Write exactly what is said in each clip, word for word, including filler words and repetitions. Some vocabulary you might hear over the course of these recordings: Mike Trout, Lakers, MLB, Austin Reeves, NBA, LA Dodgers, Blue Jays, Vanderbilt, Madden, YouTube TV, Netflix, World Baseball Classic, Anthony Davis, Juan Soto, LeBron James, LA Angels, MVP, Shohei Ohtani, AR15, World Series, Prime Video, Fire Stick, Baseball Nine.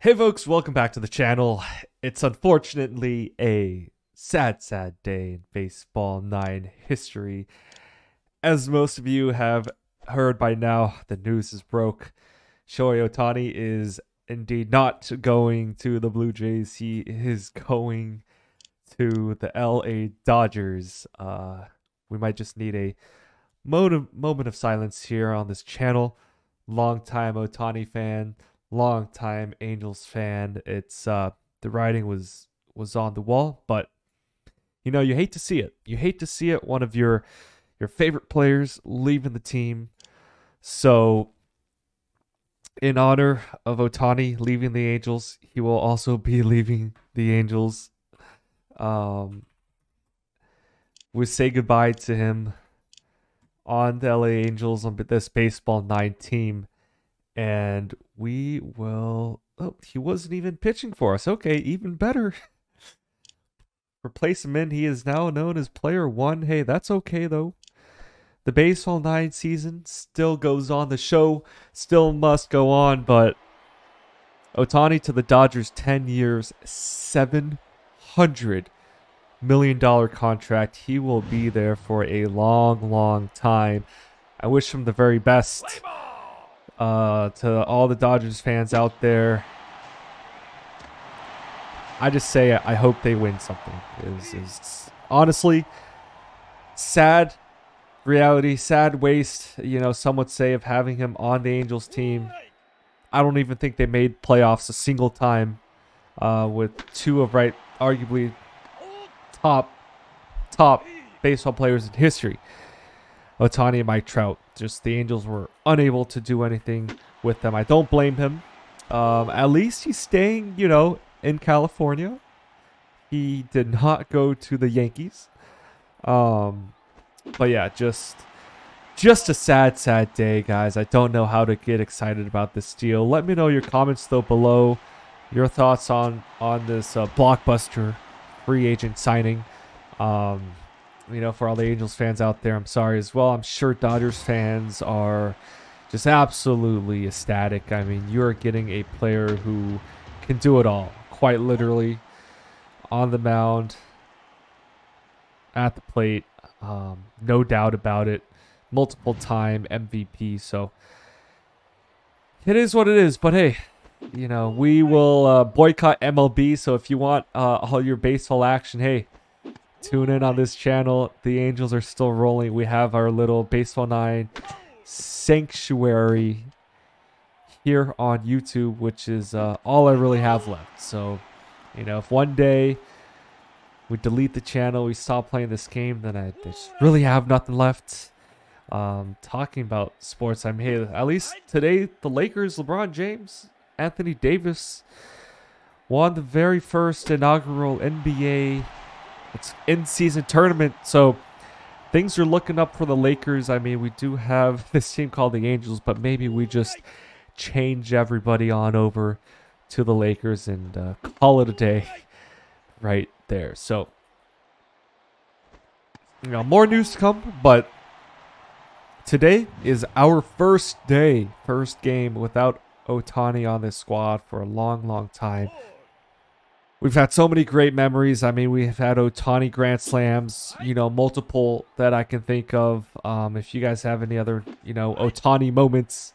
Hey folks, welcome back to the channel. It's unfortunately a sad, sad day in Baseball Nine history. As most of you have heard by now, the news is broke. Shohei Ohtani is indeed not going to the Blue Jays. He is going to the L A Dodgers. Uh, we might just need a moment of silence here on this channel. Longtime Ohtani fan. Long time Angels fan. It's uh the writing was was on the wall, but you know, you hate to see it. You hate to see it, one of your your favorite players leaving the team. So in honor of Ohtani leaving the Angels, he will also be leaving the Angels. Um we say goodbye to him on the L A Angels on this Baseball Nine team. And we will... Oh, he wasn't even pitching for us. Okay, even better. Replace him in. He is now known as Player One. Hey, that's okay, though. The Baseball Nine season still goes on. The show still must go on, but... Ohtani to the Dodgers, ten years, seven hundred million dollars contract. He will be there for a long, long time. I wish him the very best. Uh, to all the Dodgers fans out there, I just say I hope they win something. Is is honestly sad reality, sad waste. You know, some would say, of having him on the Angels team. I don't even think they made playoffs a single time. Uh, with two of right, arguably top top baseball players in history. Ohtani and Mike Trout. Just the Angels were unable to do anything with them. I don't blame him. Um, at least he's staying, you know, in California. He did not go to the Yankees. Um, but yeah, just just a sad, sad day, guys. I don't know how to get excited about this deal. Let me know your comments, though, below. Your thoughts on, on this uh, blockbuster free agent signing. Um... You know, for all the Angels fans out there, I'm sorry as well. I'm sure Dodgers fans are just absolutely ecstatic. I mean, you're getting a player who can do it all, quite literally, on the mound, at the plate, um, no doubt about it, multiple-time M V P. So it is what it is, but hey, you know, we will uh, boycott M L B. So if you want uh, all your baseball action, hey, tune in on this channel. The Angels are still rolling. We have our little Baseball Nine sanctuary here on YouTube, which is uh, all I really have left. So, you know, if one day we delete the channel, we stop playing this game, then I just really have nothing left. Um, talking about sports, I'm here. At least today, the Lakers, LeBron James, Anthony Davis won the very first inaugural N B A. It's in-season tournament, so things are looking up for the Lakers. I mean, we do have this team called the Angels, but maybe we just change everybody on over to the Lakers and uh, call it a day right there. So, you know, more news to come, but today is our first day, first game without Ohtani on this squad for a long, long time. We've had so many great memories. I mean, we have had Ohtani Grand Slams, you know, multiple that I can think of. Um, if you guys have any other, you know, Ohtani moments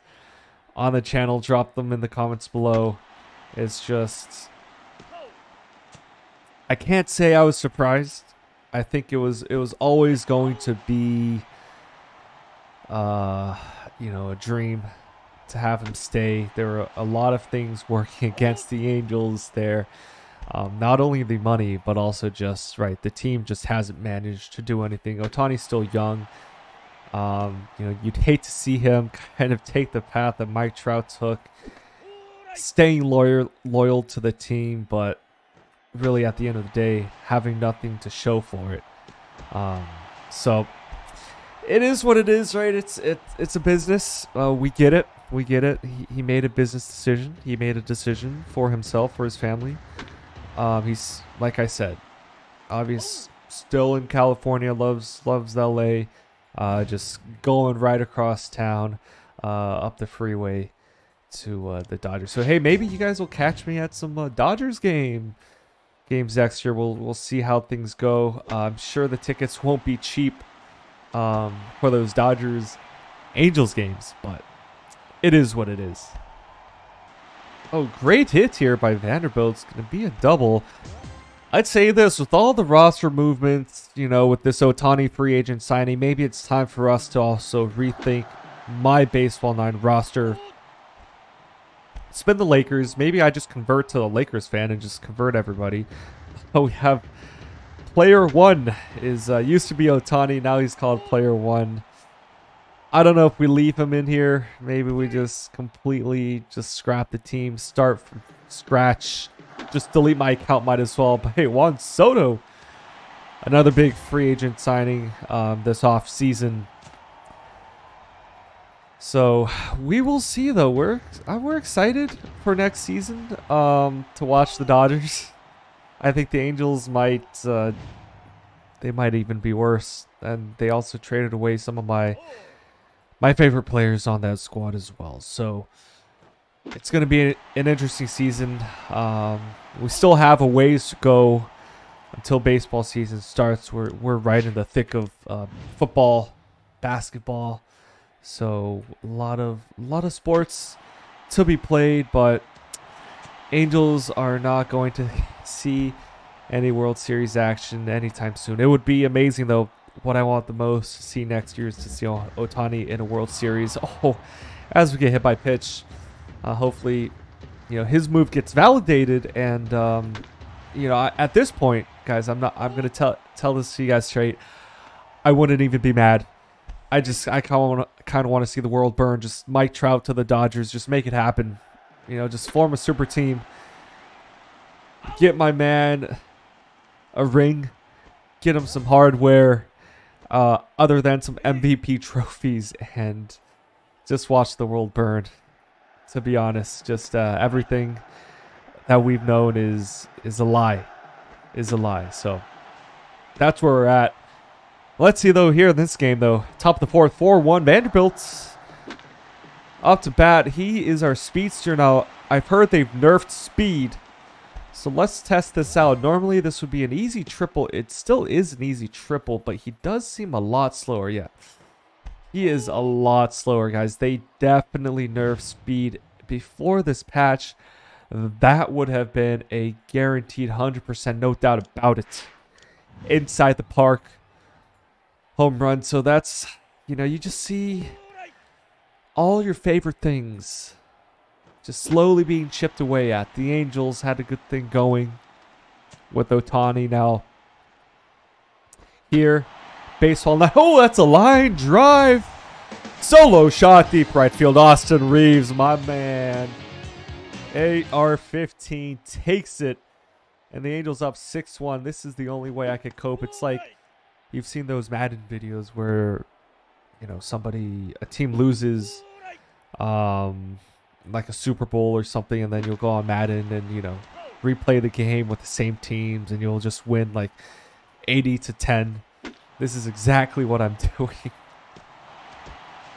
on the channel, drop them in the comments below. It's just... I can't say I was surprised. I think it was, it was always going to be, uh, you know, a dream to have him stay. There were a lot of things working against the Angels there. Um, not only the money, but also just, right, the team just hasn't managed to do anything. Ohtani's still young. Um, you know, you'd hate to see him kind of take the path that Mike Trout took, staying loyal, loyal to the team, but really at the end of the day, having nothing to show for it. Um, so it is what it is, right? It's it, it's a business. Uh, we get it. We get it. He, he made a business decision. He made a decision for himself, for his family. Um, he's, like I said, obviously still in California, loves loves L A, uh, just going right across town, uh, up the freeway to uh, the Dodgers. So hey, maybe you guys will catch me at some uh, Dodgers game games next year. We'll we'll see how things go. Uh, I'm sure the tickets won't be cheap um, for those Dodgers Angels games, but it is what it is. Oh, great hit here by Vanderbilt. It's going to be a double. I'd say this, with all the roster movements, you know, with this Ohtani free agent signing, maybe it's time for us to also rethink my Baseball Nine roster. Spin the Lakers. Maybe I just convert to a Lakers fan and just convert everybody. Oh, we have player one is uh, used to be Ohtani. Now he's called player one. I don't know if we leave him in here. Maybe we just completely just scrap the team, start from scratch, just delete my account, might as well. But hey, Juan Soto, another big free agent signing um, this offseason. So we will see, though. We're we're excited for next season um, to watch the Dodgers. I think the Angels might uh, they might even be worse, and they also traded away some of my. My favorite players on that squad as well. So it's going to be an interesting season. Um, we still have a ways to go until baseball season starts. We're, we're right in the thick of um, football, basketball. So a lot of, a lot of sports to be played, but Angels are not going to see any World Series action anytime soon. It would be amazing, though. What I want the most to see next year is to see Ohtani in a World Series. Oh, as we get hit by pitch, uh, hopefully, you know, his move gets validated. And um, you know, at this point, guys, I'm not. I'm gonna tell tell this to you guys straight. I wouldn't even be mad. I just, I kind of kind of want to see the world burn. Just Mike Trout to the Dodgers. Just make it happen. You know, just form a super team. Get my man a ring. Get him some hardware. Uh, other than some M V P trophies, and just watch the world burn. To be honest, just uh, everything that we've known is is a lie, is a lie. So that's where we're at. Let's see though here in this game though. Top of the fourth, four one Vanderbilt up to bat. He is our speedster now. I've heard they've nerfed speed, so let's test this out. Normally this would be an easy triple. It still is an easy triple, but he does seem a lot slower. Yeah, he is a lot slower, guys. They definitely nerfed speed before this patch. That would have been a guaranteed one hundred percent, no doubt about it. Inside the park, home run. So that's, you know, you just see all your favorite things just slowly being chipped away at. The Angels had a good thing going with Ohtani now. Here, baseball now. Oh, that's a line drive. Solo shot, deep right field. Austin Reeves, my man. A R fifteen takes it. And the Angels up six one. This is the only way I could cope. It's like you've seen those Madden videos where, you know, somebody, a team loses, um... like a Super Bowl or something, and then you'll go on Madden and, you know, replay the game with the same teams, and you'll just win like eighty to ten. This is exactly what I'm doing.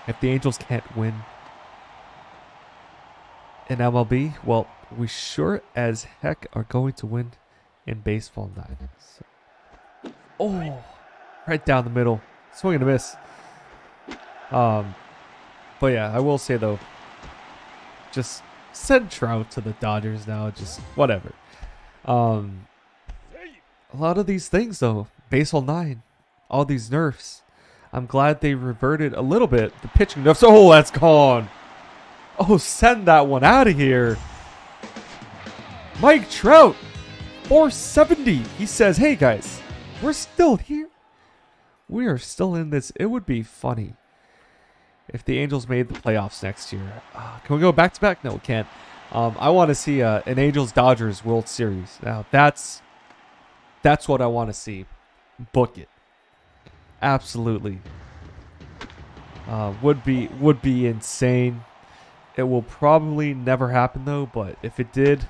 If the Angels can't win in M L B, well, we sure as heck are going to win in Baseball Nine. So, oh, right down the middle, swing and a miss. Um, but yeah, I will say though, just send Trout to the Dodgers now. Just whatever. Um, a lot of these things, though. Baseball nine. All these nerfs. I'm glad they reverted a little bit. The pitching nerfs. Oh, that's gone. Oh, send that one out of here. Mike Trout. four seventy. He says, hey, guys. We're still here. We are still in this. It would be funny if the Angels made the playoffs next year. Uh, can we go back to back? No, we can't. Um, I want to see uh, an Angels-Dodgers World Series. Now, that's that's what I want to see. Book it. Absolutely. Uh, would be would be insane. It will probably never happen though. But if it did,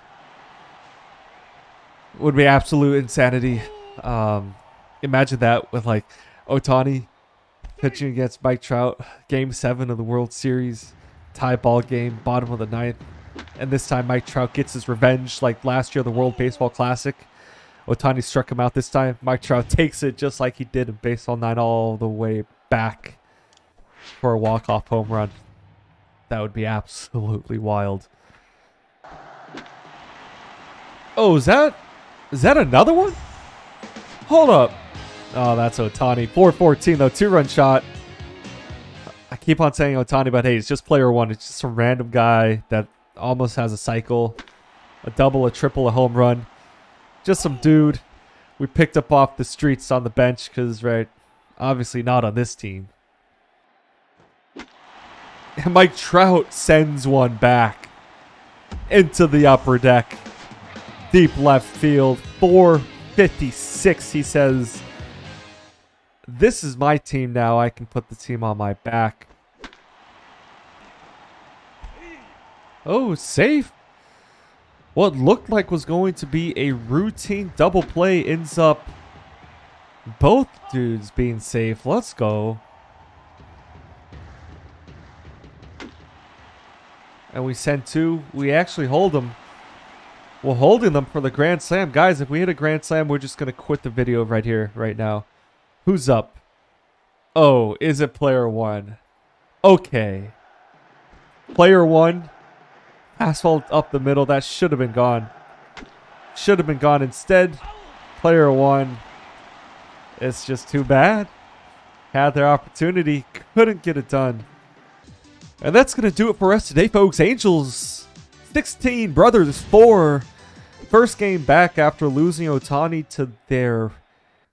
it would be absolute insanity. Um, imagine that with like Ohtani pitching against Mike Trout, Game seven of the World Series. tie ball game, bottom of the ninth. And this time Mike Trout gets his revenge like last year, the World Baseball Classic. Ohtani struck him out this time. Mike Trout takes it just like he did in Baseball Nine all the way back for a walk-off home run. That would be absolutely wild. Oh, is that is that another one? Hold up. Oh, that's Ohtani. four fourteen though, two-run shot. I keep on saying Ohtani, but hey, it's just player one. It's just a random guy that almost has a cycle, a double, a triple, a home run. Just some dude we picked up off the streets on the bench because, right, obviously not on this team. And Mike Trout sends one back into the upper deck. Deep left field, four fifty-six. He says, this is my team now. I can put the team on my back. Oh, safe. What looked like was going to be a routine double play ends up both dudes being safe. Let's go. And we send two. We actually hold them. We're holding them for the grand slam. Guys, if we hit a grand slam, we're just going to quit the video right here, right now. Who's up? Oh, is it player one? Okay. Player one. Asphalt up the middle. That should have been gone. Should have been gone. Instead, player one. It's just too bad. Had their opportunity. Couldn't get it done. And that's going to do it for us today, folks. Angels sixteen, Brothers four. First game back after losing Ohtani to their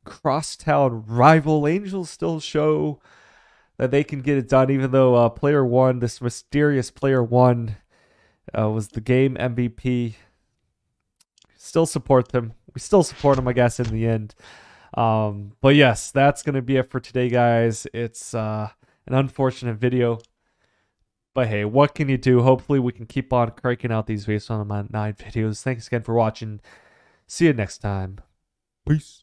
crosstown rival. Angels still show that they can get it done, even though uh, player one, this mysterious player one, Uh, was the game M V P. Still support them. We still support them, I guess, in the end. Um, but yes, that's going to be it for today, guys. It's uh, an unfortunate video. But hey, what can you do? Hopefully we can keep on cranking out these Baseball Nine videos. Thanks again for watching. See you next time. Peace.